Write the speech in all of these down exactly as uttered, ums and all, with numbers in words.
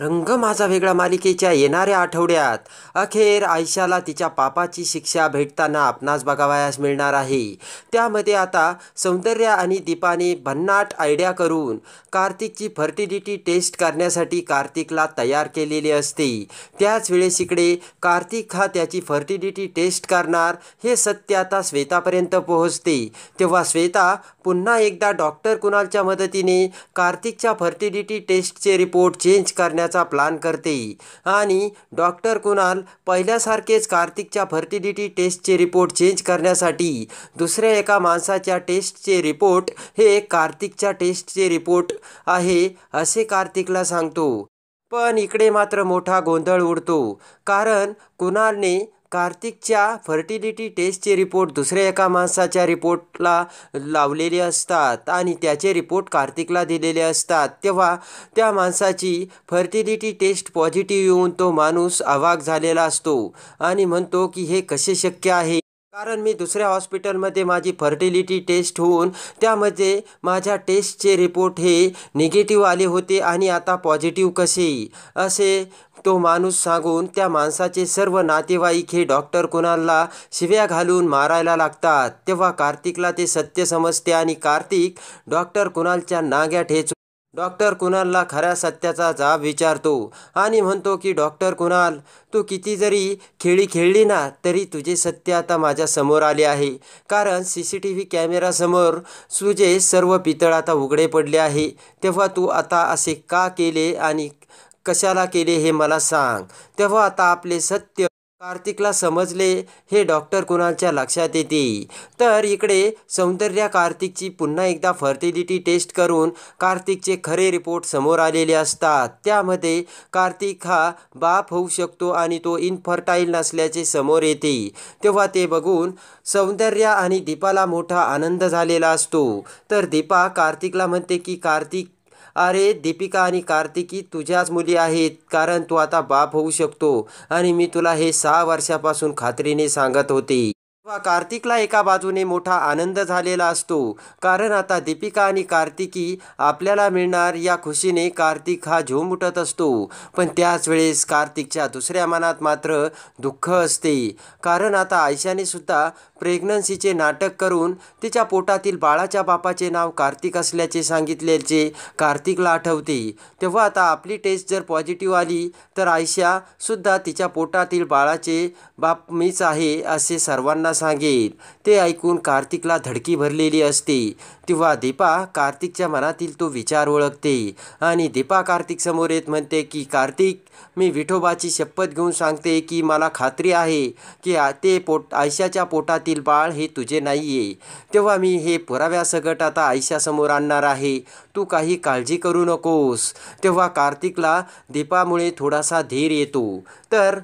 रंग माझा वेगळा मालिकेच्या येणाऱ्या आठवड्यात अखेर आयशाला तिच्या पापाची शिक्षा भेटताना आपणास बघावयास मिळणार आहे। त्यामध्ये आता सौंदर्य आणि दीपाने भन्नाट आयडिया करून कार्तिकची फर्टिलिटी टेस्ट करण्यासाठी कार्तिकला तयार केलेली असते। त्याच वेळेस इकडे कार्तिक हा त्याची फर्टिलिटी टेस्ट करणार हे सत्य आता श्वेतापर्यंत पोहोचते, तेव्हा श्वेता पुन्हा एकदा डॉक्टर कुणालच्या मदतीने कार्तिकच्या फर्टिलिटी टेस्टचे रिपोर्ट चेंज करण्यासाठी प्लान करते आणि डॉक्टर कुणाल पहिल्यासारखेच कार्तिकच्या फर्टिलिटी टेस्टचे रिपोर्ट चेंज करण्यासाठी दुसऱ्या एका माणसाच्या टेस्टचे रिपोर्ट हे कार्तिकच्या टेस्टचे रिपोर्ट आहे असे कार्तिकला सांगतो। पण इकडे मात्र मोठा गोंधळ उडतो, कारण कुणालने कार्तिकच्या फर्टिलिटी टेस्टचे रिपोर्ट दुसऱ्या एका माणसाच्या रिपोर्टला लावलेले असतात आणि त्याचे रिपोर्ट कार्तिकला दिलेले असतात। तेव्हा त्या माणसाची फर्टिलिटी टेस्ट पॉझिटिव्ह येऊन तो माणूस अवाक झालेला असतो आणि म्हणतो की हे कसे शक्य आहे, कारण मी दुसऱ्या हॉस्पिटलमध्ये माझी फर्टिलिटी टेस्ट होऊन त्यामध्ये माझ्या टेस्टचे रिपोर्ट हे निगेटिव्ह आले होते आणि आता पॉझिटिव्ह कसे, असे तो माणूस सांगून त्या माणसाचे सर्व नातेवाईक हे डॉक्टर कुणालला शिव्या घालून मारायला लागतात। तेव्हा कार्तिकला ते सत्य समजते आणि कार्तिक डॉक्टर कुणालच्या नांग्या ठेचून डॉक्टर कुणालला खऱ्या सत्याचा जाब विचारतो आणि म्हणतो की डॉक्टर कुणाल, तू किती जरी खेळी खेळली ना तरी तुझे सत्य आता माझ्या समोर आले आहे, कारण सी सी टी व्ही कॅमेरासमोर तुझे सर्व पितळ आता उघडे पडले आहे। तेव्हा तू आता असे का केले आणि कशाला केले हे मला सांग। तेव्हा आता आपले सत्य कार्तिकला समजले हे डॉक्टर कुणालच्या लक्षात येते। तर इकडे सौंदर्या कार्तिकची पुन्हा एकदा फर्टिलिटी टेस्ट करून कार्तिकचे खरे रिपोर्ट समोर आलेले असतात। त्यामध्ये कार्तिक हा बाप होऊ शकतो आणि तो इनफर्टाईल नसल्याचे समोर येते। तेव्हा ते बघून सौंदर्या आणि दीपाला मोठा आनंद झालेला असतो। तर दीपा कार्तिकला म्हणते की कार्तिक, अरे दीपिका आणि कार्तिकी तुझ्याच मुली आहेत, कारण तू आता बाप होऊ शकतो आणि मी तुला हे सहा वर्षापासून खात्रीने सांगत होते। तेव्हा कार्तिकला एका बाजूने मोठा आनंद झालेला असतो, कारण आता दीपिका आणि कार्तिकी आपल्याला मिळणार या खुशीने कार्तिक हा झोम उठत असतो। पण त्याच वेळेस कार्तिकच्या दुसऱ्या मनात मात्र दुःख असते, कारण आता आयशाने सुद्धा प्रेग्नन्सीचे नाटक करून तिच्या पोटातील बाळाच्या बापाचे नाव कार्तिक असल्याचे सांगितल्याचे कार्तिकला आठवते। तेव्हा आता आपली टेस्ट जर पॉझिटिव्ह आली तर आयशा सुद्धा तिच्या पोटातील बाळाचे बाप मीच आहे असे सर्वांना सांगेल। ते ऐकून कार्तिकला धडकी भरलेली असते। तेव्हा दीपा कार्तिकच्या मनातील तो विचार ओळखते आणि दीपा कार्तिक समोर येत म्हणते की कार्तिक, मी विठोबाची शपथ घेऊन सांगते की मला खात्री आहे की ते पोट आयशाच्या पोटातील बाळ हे तुझे नाहीये। तेव्हा मी हे पुराव्यासकट आता आयशासमोर आणणार आहे, तू काही काळजी करू नकोस। तेव्हा कार्तिकला दीपामुळे थोडासा धीर येतो। तर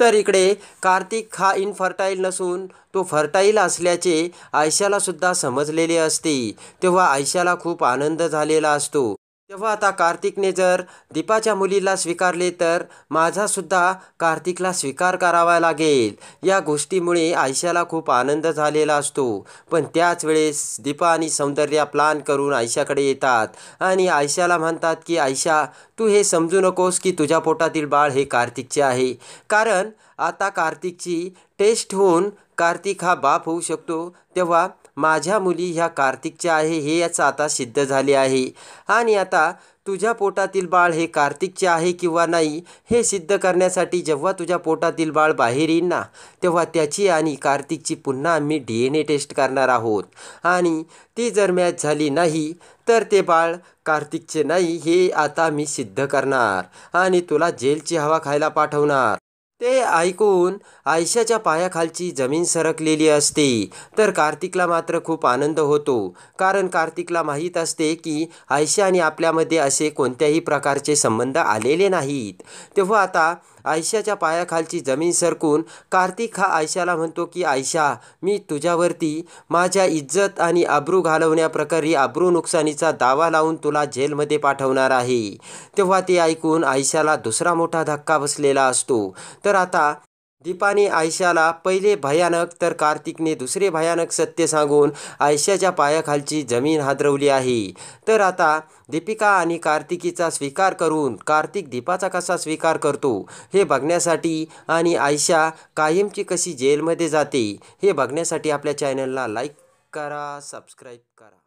तर इकडे कार्तिक हा इनफर्टाईल नसून तो फर्टाईल असल्याचे आयशाला सुद्धा समजलेले असते। तेव्हा आयशाला खूप आनंद झालेला असतो। तेव्हा आता कार्तिकने जर दीपाच्या मुलीला स्वीकारले तर माझासुद्धा कार्तिकला स्वीकार करावा लागेल, या गोष्टीमुळे आयशाला खूप आनंद झालेला असतो। पण त्याच वेळेस दीपा आणि सौंदर्या प्लान करून आयशाकडे येतात आणि आयशाला म्हणतात की आयशा, तू हे समजू नकोस की तुझ्या पोटातील बाळ हे कार्तिकचे आहे, कारण आता कार्तिकची टेस्ट होऊन कार्तिक हा बाप होऊ शकतो। तेव्हा माझ्या मुली ह्या कार्तिकच्या आहे हे याच आता सिद्ध झाले आहे आणि आता तुझ्या पोटातील बाळ हे कार्तिकचे आहे किंवा नाही हे सिद्ध करण्यासाठी जेव्हा तुझ्या पोटातील बाळ बाहेर येईल ना तेव्हा त्याची आणि कार्तिकची पुन्हा आम्ही डी एन ए टेस्ट करणार आहोत आणि ती जर मॅच झाली नाही तर ते बाळ कार्तिकचे नाही हे आता मी सिद्ध करणार आणि तुला जेलची हवा खायला पाठवणार। ते ऐकून आयशाच्या पायाखालची जमीन सरकलेली असते। तर कार्तिकला मात्र खूप आनंद होतो, कारण कार्तिकला माहीत असते की आयशा आणि आपल्यामध्ये असे कोणत्याही प्रकारचे संबंध आलेले नाहीत। तेव्हा आता आयशाच्या पायाखालची जमीन सरकून कार्तिक हा आयशाला म्हणतो की आयशा, मी तुझ्यावरती माझ्या इज्जत आणि अब्रू घालवण्याप्रकरणी अब्रू नुकसानीचा दावा लावून तुला जेलमध्ये पाठवणार आहे। तेव्हा ते ऐकून आयशाला दुसरा मोठा धक्का बसलेला असतो। तर आता दीपाने आयशाला पहिले भयानक तर कार्तिकने दुसरे भयानक सत्य सांगून आयशाच्या पायाखालची जमीन हादरवली आहे। तर आता दीपिका आणि कार्तिकीचा स्वीकार करून कार्तिक दीपाचा कसा स्वीकार करतो हे बघण्यासाठी आणि आयशा कायमची कशी जेलमध्ये जाते हे बघण्यासाठी आपल्या चॅनलला लाईक करा, सबस्क्राईब करा।